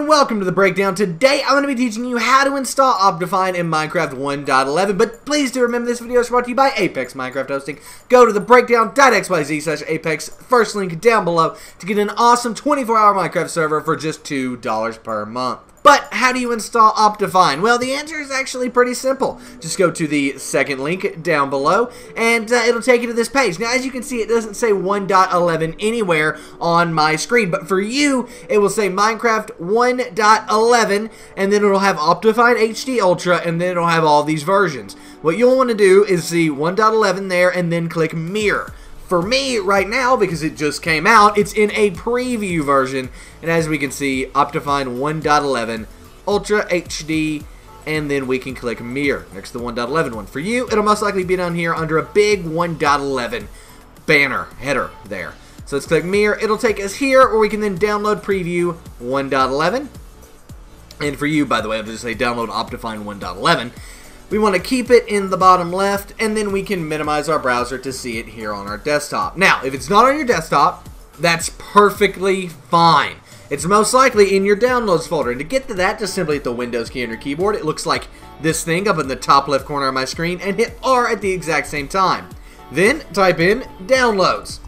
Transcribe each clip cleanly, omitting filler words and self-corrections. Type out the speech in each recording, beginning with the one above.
and welcome to The Breakdown. Today I'm going to be teaching you how to install Optifine in Minecraft 1.11, but please do remember this video is brought to you by Apex Minecraft Hosting. Go to thebreakdown.xyz/Apex, first link down below, to get an awesome 24-hour Minecraft server for just $2 per month. But how do you install Optifine? Well, the answer is actually pretty simple. Just go to the second link down below, and it'll take you to this page. Now, as you can see, it doesn't say 1.11 anywhere on my screen, but for you, it will say Minecraft 1.11, and then it'll have Optifine HD Ultra, and then it'll have all these versions. What you'll want to do is see 1.11 there, and then click Mirror. For me, right now, because it just came out, it's in a preview version, and as we can see, Optifine 1.11, Ultra HD, and then we can click Mirror next to the 1.11 one. For you, it'll most likely be down here under a big 1.11 banner, header there. So let's click Mirror. It'll take us here, where we can then download Preview 1.11. And for you, by the way, I'll just say download Optifine 1.11. We want to keep it in the bottom left, and then we can minimize our browser to see it here on our desktop. Now, if it's not on your desktop, that's perfectly fine. It's most likely in your downloads folder. And to get to that, just simply hit the Windows key on your keyboard. It looks like this thing up in the top left corner of my screen, and hit R at the exact same time. Then type in downloads.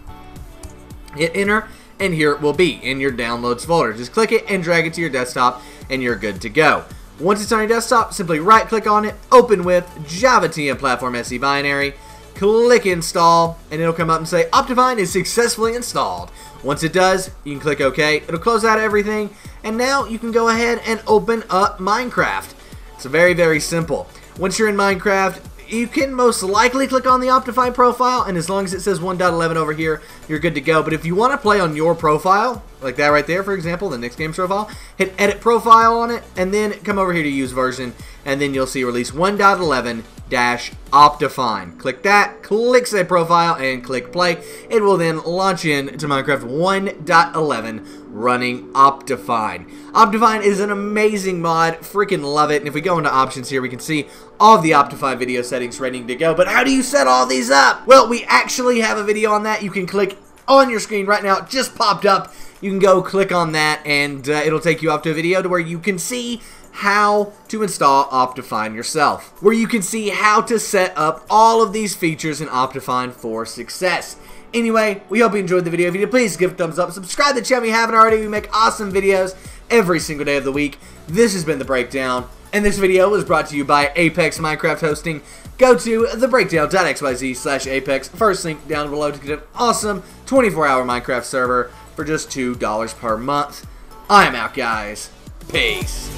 Hit enter, and here it will be in your downloads folder. Just click it and drag it to your desktop, and you're good to go. Once it's on your desktop, simply right-click on it, open with Java TM Platform SE binary, click Install, and it'll come up and say Optifine is successfully installed. Once it does, you can click OK. It'll close out everything, and now you can go ahead and open up Minecraft. It's very, very simple. Once you're in Minecraft, you can most likely click on the Optifine profile, and as long as it says 1.11 over here, you're good to go. But if you want to play on your profile, like that right there, for example, the next game's profile, hit Edit Profile on it, and then come over here to Use Version, and then you'll see Release 1.11-Optifine. Click that, click Save Profile, and click Play. It will then launch in to Minecraft 1.11. running Optifine. Optifine is an amazing mod. Freaking love it. And if we go into options here, we can see all of the Optifine video settings ready to go. But how do you set all these up? Well, we actually have a video on that. You can click on your screen right now. It just popped up. You can go click on that, and it'll take you off to a video to where you can see how to install Optifine yourself, where you can see how to set up all of these features in Optifine for success. Anyway, we hope you enjoyed the video. If you did, please give a thumbs up. Subscribe to the channel if you haven't already. We make awesome videos every single day of the week. This has been The Breakdown, and this video was brought to you by Apex Minecraft Hosting. Go to thebreakdown.xyz/Apex, first link down below, to get an awesome 24-hour Minecraft server for just $2 per month. I am out, guys. Peace.